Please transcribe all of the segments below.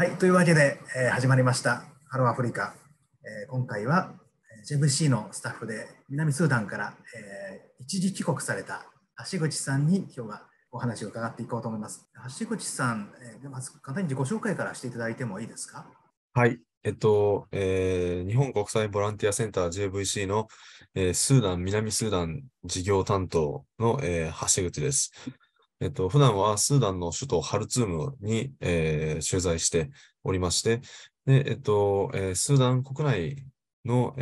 はい、というわけで、始まりましたハローアフリカ。今回は JVC のスタッフで南スーダンから、一時帰国された橋口さんに今日はお話を伺っていこうと思います。橋口さん、まず簡単に自己紹介からしていただいてもいいですか？はい、日本国際ボランティアセンター JVC の、南スーダン事業担当の、橋口です。普段はスーダンの首都ハルツームに、駐在しておりまして、でスーダン国内の、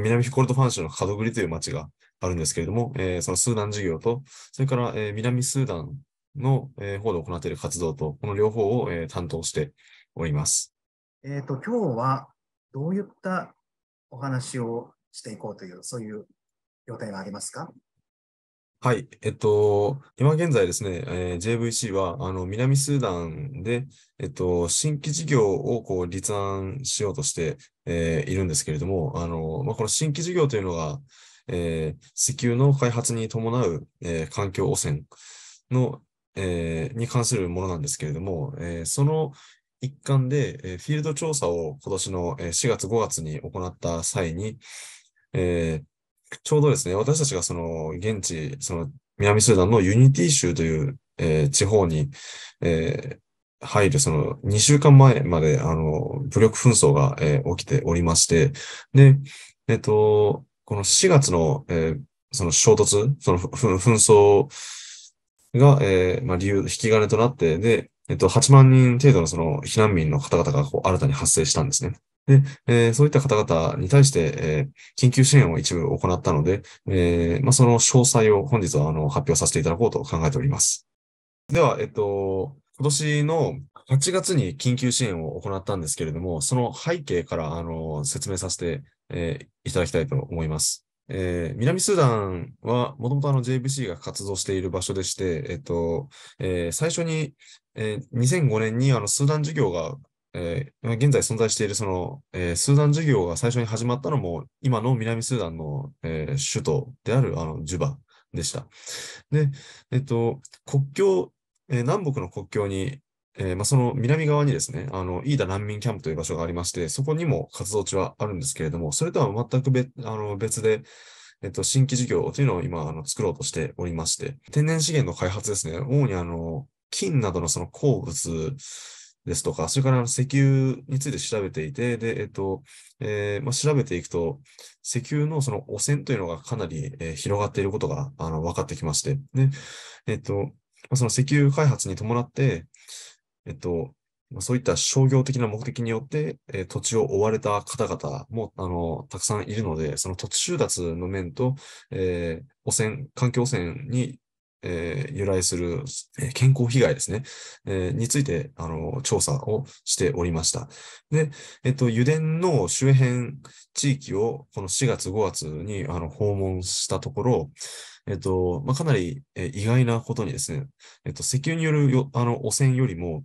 南コルドファン州のカドグリという町があるんですけれども、そのスーダン事業と、それから、南スーダンの、方で行っている活動と、この両方を、担当しております。今日はどういったお話をしていこうという、そういう予定がありますか？はい、今現在ですね、JVC は南スーダンで、新規事業をこう立案しようとして、いるんですけれども、この新規事業というのが、石油の開発に伴う、環境汚染の、に関するものなんですけれども、その一環で、フィールド調査を今年の4月5月に行った際に、ちょうどですね、私たちがその現地、その南スーダンのユニティ州という、地方に、入るその2週間前まで武力紛争が、起きておりまして、で、この4月の、その衝突、その紛争が、引き金となって、で、8万人程度のその避難民の方々がこう新たに発生したんですね。で、そういった方々に対して、緊急支援を一部行ったので、その詳細を本日は発表させていただこうと考えております。では、今年の8月に緊急支援を行ったんですけれども、その背景から説明させて、いただきたいと思います。南スーダンはもともとJVC が活動している場所でして、最初に、2005年にスーダン事業が現在存在しているその、スーダン事業が最初に始まったのも、今の南スーダンの、首都であるジュバでした。で、国境、南北の国境に、その南側にですね、イーダ難民キャンプという場所がありまして、そこにも活動地はあるんですけれども、それとは全く別で、新規事業というのを今作ろうとしておりまして、天然資源の開発ですね、主に金などのその鉱物、ですとか、それから石油について調べていて、で、調べていくと、石油のその汚染というのがかなり、広がっていることが分かってきまして、で、その石油開発に伴って、そういった商業的な目的によって、土地を追われた方々もたくさんいるので、その土地収奪の面と、環境汚染に由来する健康被害ですね、について調査をしておりました。で、油田の周辺地域をこの4月5月に訪問したところ、かなり意外なことにですね、石油による汚染よりも、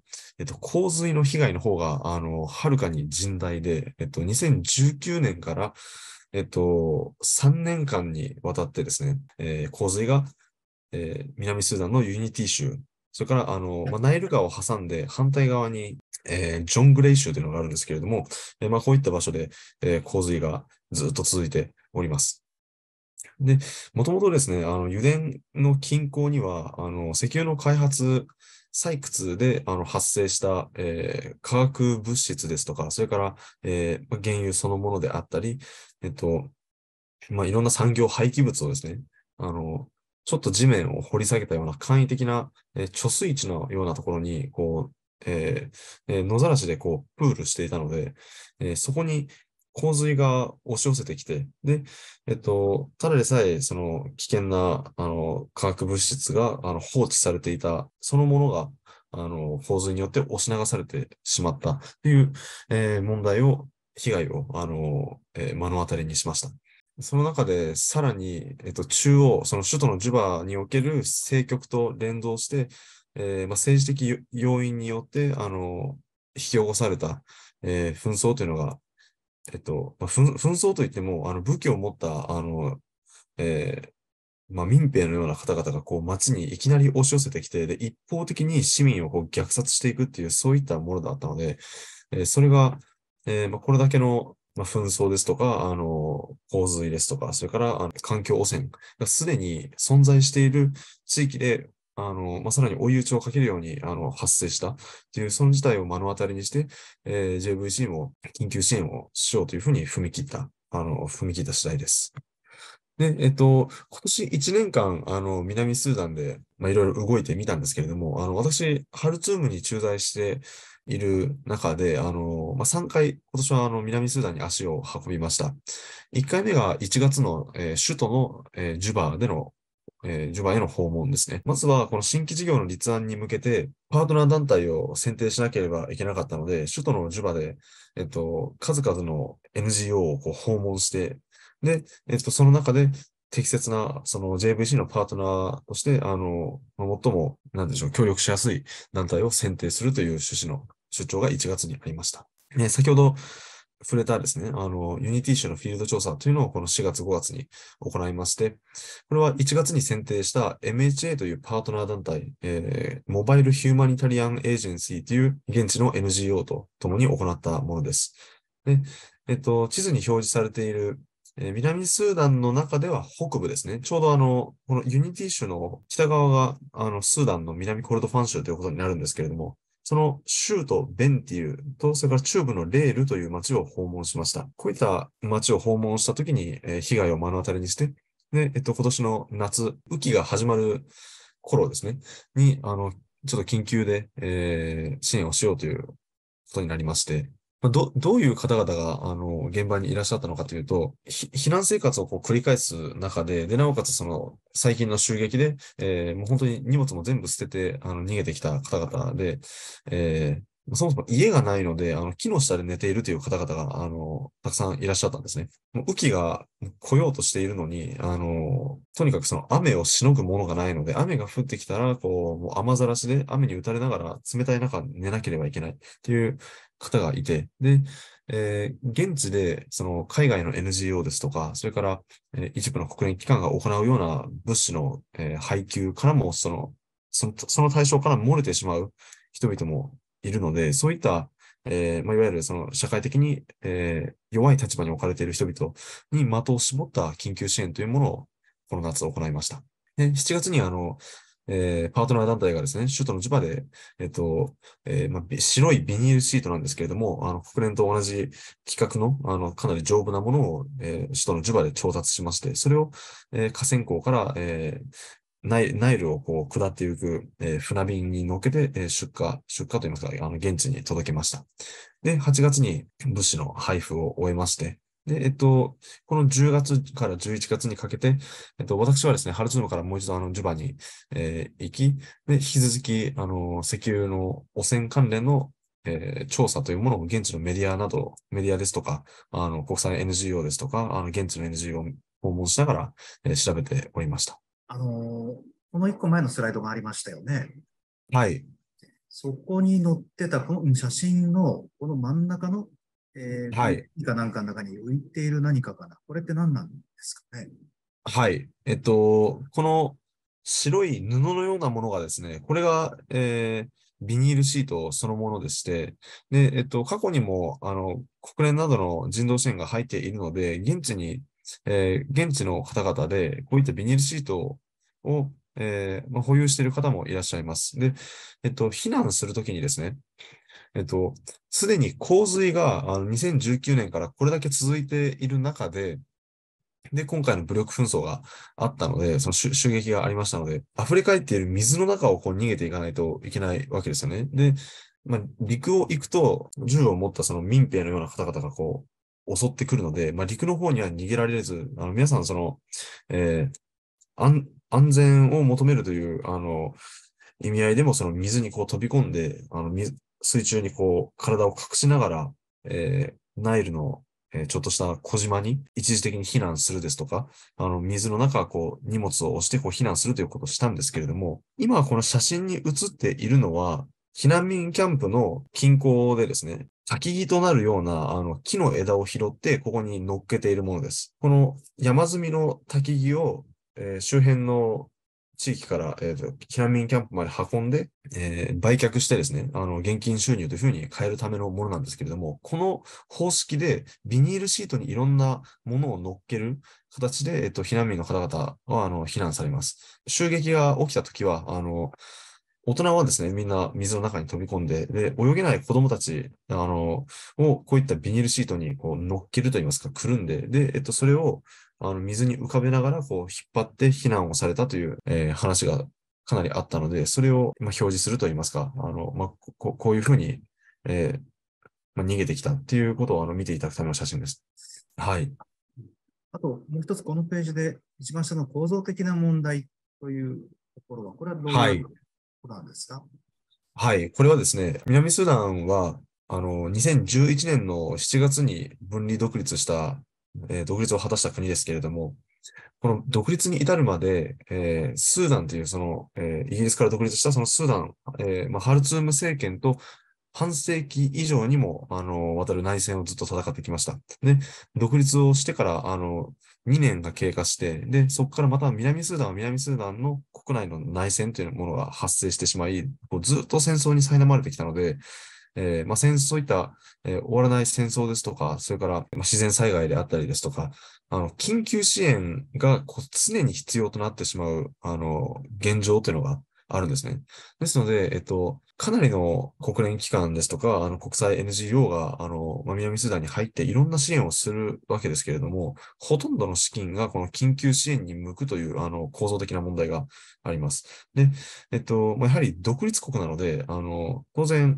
洪水の被害の方がはるかに甚大で、2019年から3年間にわたってですね、洪水が南スーダンのユニティ州、それからナイル川を挟んで反対側に、ジョングレイ州というのがあるんですけれども、こういった場所で、洪水がずっと続いております。で、もともとですね、油田の近郊には、石油の開発、採掘で発生した、化学物質ですとか、それから、原油そのものであったり、いろんな産業廃棄物をですね、ちょっと地面を掘り下げたような簡易的な、貯水池のようなところに、こう、野ざらしでこう、プールしていたので、そこに洪水が押し寄せてきて、で、ただでさえ、その危険な、化学物質が、放置されていた、そのものが、洪水によって押し流されてしまったという、被害を、目の当たりにしました。その中で、さらに、中央、その首都のジュバにおける政局と連動して、政治的要因によって、引き起こされた、紛争というのが、紛争といっても、武器を持った、まあ、民兵のような方々がこう街にいきなり押し寄せてきて、で、一方的に市民をこう虐殺していくっていう、そういったものだったので、それが、まあ、これだけの、まあ、紛争ですとか、洪水ですとか、それから環境汚染がすでに存在している地域で、まあ、さらに追い打ちをかけるように発生したという、その事態を目の当たりにして、JVC も緊急支援をしようというふうに踏み切った次第です。で、今年1年間、南スーダンで、まあ、いろいろ動いてみたんですけれども、私、ハルツームに駐在している中で、まあ、3回、今年は南スーダンに足を運びました。1回目が1月の、首都の、ジュバの、ジュバへの訪問ですね。まずは、この新規事業の立案に向けて、パートナー団体を選定しなければいけなかったので、首都のジュバで、数々の NGO をこう訪問して、で、その中で適切な、その JVC のパートナーとして、最も、なんでしょう、協力しやすい団体を選定するという趣旨の主張が1月にありました。先ほど触れたですね、ユニティ州のフィールド調査というのをこの4月5月に行いまして、これは1月に選定した MHA というパートナー団体、モバイルヒューマニタリアンエージェンシーという現地の NGO と共に行ったものです。で、地図に表示されている南スーダンの中では北部ですね。ちょうどこのユニティ州の北側が、スーダンの南コルドファン州ということになるんですけれども、その州都ベンティウと、それから中部のレールという町を訪問しました。こういった町を訪問したときに、被害を目の当たりにして、で、今年の夏、雨季が始まる頃ですね、に、ちょっと緊急で、支援をしようということになりまして、どういう方々が、現場にいらっしゃったのかというと、避難生活をこう繰り返す中で、で、なおかつその、最近の襲撃で、もう本当に荷物も全部捨てて、逃げてきた方々で、そもそも家がないので、木の下で寝ているという方々が、たくさんいらっしゃったんですね。もう雨季が来ようとしているのに、とにかくその雨をしのぐものがないので、雨が降ってきたら、こう、もう雨ざらしで雨に打たれながら冷たい中寝なければいけないという方がいて、で、現地で、その海外の NGO ですとか、それから、一部の国連機関が行うような物資の、配給からも、その対象から漏れてしまう人々も、いるので、そういった、まあ、いわゆるその社会的に、弱い立場に置かれている人々に的を絞った緊急支援というものをこの夏行いました。で、7月にパートナー団体がですね、首都のジュバで、まあ、白いビニールシートなんですけれども、国連と同じ規格の、かなり丈夫なものを、首都のジュバで調達しまして、それを、河川港から、ナイルをこう下っていく、船便に乗っけて、出荷といいますか、現地に届けました。で、8月に物資の配布を終えまして、で、この10月から11月にかけて、私はですね、ハルツームからもう一度ジュバに、行き、で、引き続き、石油の汚染関連の調査というものを現地のメディアですとか、国際 NGO ですとか、現地の NGO を訪問しながら、調べておりました。この1個前のスライドがありましたよね。はい。そこに載ってたこの写真のこの真ん中の、はい。なんかの中に浮いている何かかな。これって何なんですかね。はい。この白い布のようなものがですね、これが、ビニールシートそのものでして、で、過去にも、国連などの人道支援が入っているので、現地の方々で、こういったビニールシートを、まあ、保有している方もいらっしゃいます。で、避難するときにですね、すでに洪水が2019年からこれだけ続いている中で、で、今回の武力紛争があったので、その襲撃がありましたので、溢れ返っている水の中をこう逃げていかないといけないわけですよね。で、まあ、陸を行くと、銃を持ったその民兵のような方々がこう、襲ってくるので、まあ、陸の方には逃げられず、皆さんその、安全を求めるという、意味合いでも、その水にこう飛び込んで、水中にこう、体を隠しながら、ナイルの、ちょっとした小島に一時的に避難するですとか、水の中、こう、荷物を押してこう避難するということをしたんですけれども、今この写真に写っているのは、避難民キャンプの近郊でですね、焚木となるような木の枝を拾ってここに乗っけているものです。この山積みの焚木を周辺の地域から、避難民キャンプまで運んで、売却してですね、現金収入というふうに変えるためのものなんですけれども、この方式でビニールシートにいろんなものを乗っける形で、避難民の方々は避難されます。襲撃が起きたときは、大人はですね、みんな水の中に飛び込んで、で、泳げない子供たち、を、こういったビニールシートに、こう、乗っけると言いますか、くるんで、で、それを、水に浮かべながら、こう、引っ張って避難をされたという、話がかなりあったので、それを、表示すると言いますか、こういうふうに、逃げてきたっていうことを、見ていただくための写真です。はい。あと、もう一つ、このページで、一番下の構造的な問題というところは、これはどういう、はい。なんですか？はい、これはですね、南スーダンは2011年の7月に分離独立した、独立を果たした国ですけれども、この独立に至るまで、スーダンというその、イギリスから独立したそのスーダン、ハルツーム政権と半世紀以上にもわたる内戦をずっと戦ってきました。で、独立をしてから2年が経過して、で、そこからまた南スーダンは南スーダンの国内の内戦というものが発生してしまい、ずっと戦争に苛まれてきたので、そういった、終わらない戦争ですとか、それから、自然災害であったりですとか、緊急支援が常に必要となってしまう、現状というのがあるんですね。ですので、かなりの国連機関ですとか、国際 NGO が、南スーダンに入っていろんな支援をするわけですけれども、ほとんどの資金がこの緊急支援に向くという、構造的な問題があります。で、やはり独立国なので、当然、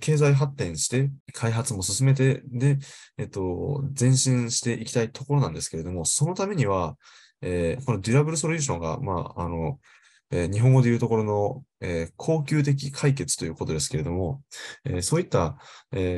経済発展して、開発も進めて、で、前進していきたいところなんですけれども、そのためには、このデュラブルソリューションが、日本語でいうところの、恒久的解決ということですけれども、そういった、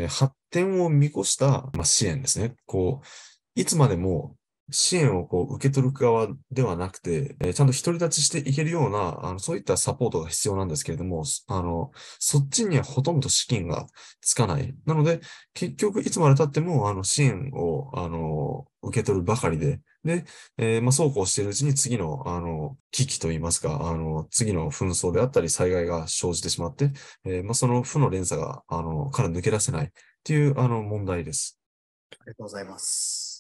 発展を見越した、支援ですね。こう、いつまでも支援をこう受け取る側ではなくて、ちゃんと独り立ちしていけるような、そういったサポートが必要なんですけれども、そっちにはほとんど資金がつかない。なので、結局いつまで経っても、支援を、受け取るばかりで、で、そうこうしているうちに次の、危機といいますか、次の紛争であったり災害が生じてしまって、その負の連鎖が、から抜け出せないっていう、問題です。ありがとうございます。